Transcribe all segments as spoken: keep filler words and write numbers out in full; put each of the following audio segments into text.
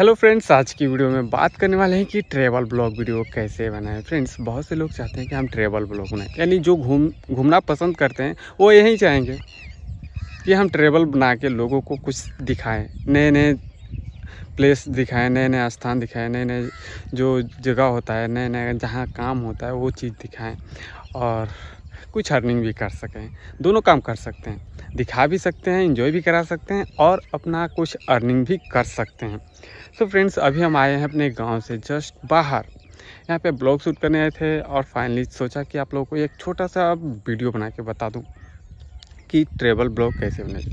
Hello friends, आज की video में बात करने वाले हैं कि ट्रैवल ब्लॉग वीडियो कैसे बनाएं। फ्रेंड्स, बहुत से लोग चाहते हैं कि हम ट्रैवल ब्लॉग बनाएं, यानी जो घूम घूमना पसंद करते हैं वो यही चाहेंगे कि हम ट्रैवल बना के लोगों को कुछ दिखाएं, नए नए प्लेस दिखाएं, नए नए स्थान दिखाएं, नए नए जो जगह होता है, नए नए जहाँ काम होता है वो चीज़ दिखाएँ और कुछ अर्निंग भी कर सकें। दोनों काम कर सकते हैं, दिखा भी सकते हैं, एंजॉय भी करा सकते हैं और अपना कुछ अर्निंग भी कर सकते हैं। सो फ्रेंड्स, अभी हम आए हैं अपने गांव से जस्ट बाहर, यहाँ पे ब्लॉग शूट करने आए थे और फाइनली सोचा कि आप लोगों को एक छोटा सा वीडियो बना के बता दूँ कि ट्रैवल ब्लॉग कैसे बनाएं।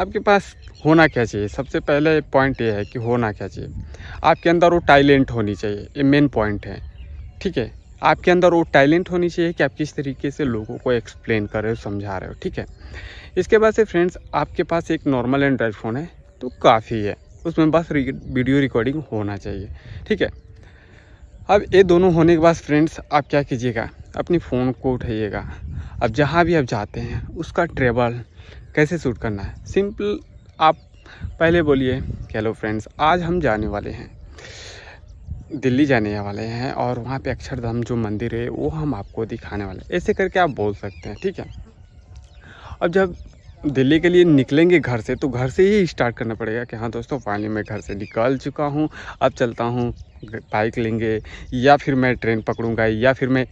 आपके पास होना क्या चाहिए? सबसे पहले पॉइंट ये है कि होना क्या चाहिए। आपके अंदर वो टैलेंट होनी चाहिए, ये मेन पॉइंट है, ठीक है। आपके अंदर वो टैलेंट होनी चाहिए कि आप किस तरीके से लोगों को एक्सप्लेन कर रहे हो, समझा रहे हो, ठीक है। इसके बाद से फ्रेंड्स, आपके पास एक नॉर्मल एंड्रॉयड फ़ोन है तो काफ़ी है, उसमें बस वीडियो रिकॉर्डिंग होना चाहिए, ठीक है। अब ये दोनों होने के बाद फ्रेंड्स, आप क्या कीजिएगा, अपनी फ़ोन को उठाइएगा। अब जहाँ भी आप जाते हैं उसका ट्रैवल कैसे शूट करना है, सिंपल आप पहले बोलिए, हेलो फ्रेंड्स, आज हम जाने वाले हैं, दिल्ली जाने वाले हैं और वहाँ पे अक्षरधाम जो मंदिर है वो हम आपको दिखाने वाले हैं, ऐसे करके आप बोल सकते हैं, ठीक है। अब जब दिल्ली के लिए निकलेंगे घर से तो घर से ही स्टार्ट करना पड़ेगा कि हाँ दोस्तों, फाइनली मैं घर से निकल चुका हूँ, अब चलता हूँ, बाइक लेंगे या फिर मैं ट्रेन पकड़ूँगा या फिर मैं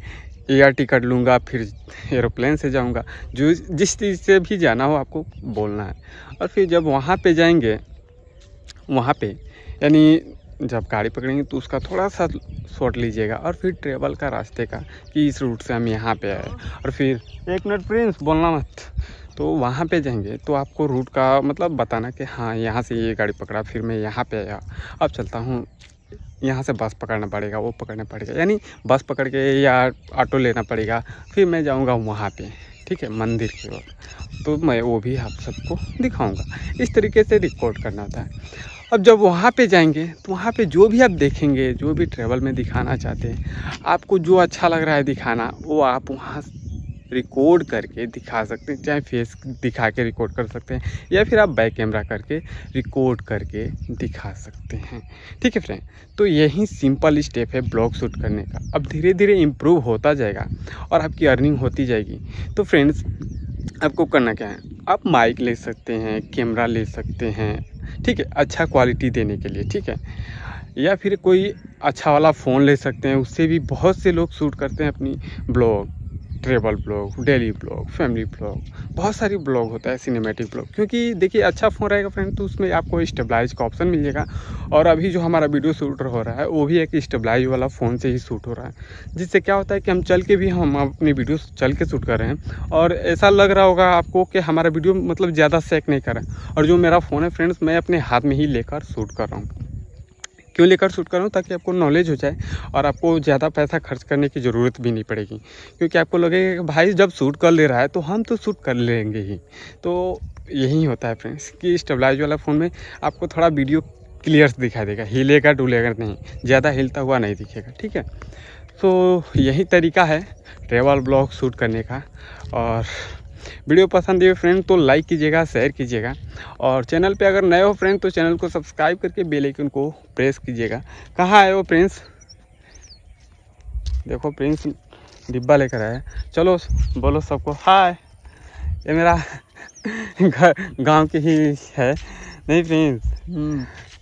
एयर टिकट लूँगा, फिर एरोप्लेन से जाऊँगा, जो जिस चीज़ से भी जाना हो आपको बोलना है। और फिर जब वहाँ पर जाएँगे, वहाँ पर यानी जब गाड़ी पकड़ेंगे तो उसका थोड़ा सा शॉट लीजिएगा और फिर ट्रेवल का रास्ते का कि इस रूट से हम यहाँ पे आए। और फिर एक मिनट फ्रेंड्स, बोलना मत, तो वहाँ पे जाएंगे तो आपको रूट का मतलब बताना कि हाँ यहाँ से ये गाड़ी पकड़ा, फिर मैं यहाँ पे आया, अब चलता हूँ, यहाँ से बस पकड़ना पड़ेगा, वो पकड़ना पड़ेगा, यानी बस पकड़ के या ऑटो लेना पड़ेगा, फिर मैं जाऊँगा वहाँ पर, ठीक है, मंदिर की ओर, तो मैं वो भी आप सबको दिखाऊँगा। इस तरीके से रिकॉर्ड करना होता है। अब जब वहाँ पे जाएंगे तो वहाँ पे जो भी आप देखेंगे, जो भी ट्रैवल में दिखाना चाहते हैं, आपको जो अच्छा लग रहा है दिखाना वो आप वहाँ रिकॉर्ड करके दिखा सकते हैं, चाहे फेस दिखा के रिकॉर्ड कर सकते हैं या फिर आप बैक कैमरा करके रिकॉर्ड करके दिखा सकते हैं, ठीक है फ्रेंड। तो यही सिंपल स्टेप है ब्लॉग शूट करने का। अब धीरे धीरे इम्प्रूव होता जाएगा और आपकी अर्निंग होती जाएगी। तो फ्रेंड्स, आपको करना क्या है, आप माइक ले सकते हैं, कैमरा ले सकते हैं, ठीक है, अच्छा क्वालिटी देने के लिए, ठीक है, या फिर कोई अच्छा वाला फ़ोन ले सकते हैं, उससे भी बहुत से लोग शूट करते हैं अपनी blog, travel blog, daily blog, family blog, बहुत सारी ब्लॉग होता है, सिनेमैटिक ब्लॉग। क्योंकि देखिए, अच्छा फ़ोन रहेगा फ्रेंड तो उसमें आपको स्टेबलाइज का ऑप्शन मिल जाएगा और अभी जो हमारा वीडियो शूट हो रहा है वो भी एक स्टेबलाइज वाला फ़ोन से ही शूट हो रहा है, जिससे क्या होता है कि हम चल के भी हम अपनी वीडियो चल के शूट कर रहे हैं और ऐसा लग रहा होगा आपको कि हमारा वीडियो मतलब ज़्यादा सेक नहीं कर रहा है। और जो मेरा फ़ोन है फ्रेंड्स, मैं अपने हाथ में ही लेकर शूट कर रहा हूँ। क्यों लेकर शूट कर रहा हूँ? ताकि आपको नॉलेज हो जाए और आपको ज़्यादा पैसा खर्च करने की ज़रूरत भी नहीं पड़ेगी, क्योंकि आपको लगेगा कि भाई जब शूट कर ले रहा है तो हम तो शूट कर लेंगे ही। तो यही होता है फ्रेंड्स कि स्टेबलाइज वाला फ़ोन में आपको थोड़ा वीडियो क्लियर दिखाई देगा, हिलेगा डुलेगा नहीं, ज़्यादा हिलता हुआ नहीं दिखेगा, ठीक है। तो यही तरीका है ट्रैवल ब्लॉग शूट करने का। और वीडियो पसंद आए फ्रेंड तो लाइक कीजिएगा, शेयर कीजिएगा और चैनल पे अगर नए हो फ्रेंड तो चैनल को सब्सक्राइब करके बेल आइकन को प्रेस कीजिएगा। कहाँ आए हो फ्रेंड्स? देखो फ्रेंड्स, डिब्बा लेकर आए। चलो बोलो सबको हाय। ये मेरा घर गांव के ही है, नहीं फ्रेंड्स?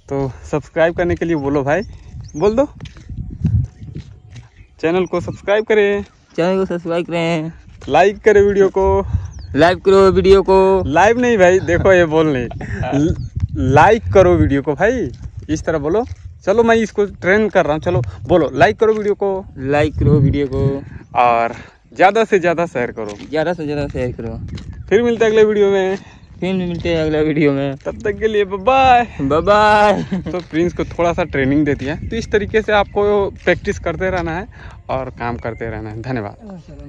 तो सब्सक्राइब करने के लिए बोलो भाई, बोल दो चैनल को सब्सक्राइब करें, चैनल को सब्सक्राइब करें, लाइक करें वीडियो को, लाइव करो वीडियो को, लाइव नहीं भाई, देखो ये बोल नहीं, लाइक करो वीडियो को भाई, इस तरह बोलो। चलो मैं इसको ट्रेन कर रहा हूँ, चलो बोलो, लाइक करो वीडियो को, लाइक करो वीडियो को और ज़्यादा से ज़्यादा शेयर करो, ज़्यादा से ज़्यादा शेयर करो। फिर मिलते हैं अगले वीडियो में, फिर मिलते हैं अगला वीडियो में, तब तक के लिए बाय बाय। तो प्रिंस को थोड़ा सा ट्रेनिंग देती है, तो इस तरीके से आपको प्रैक्टिस करते रहना है और काम करते रहना है। धन्यवाद।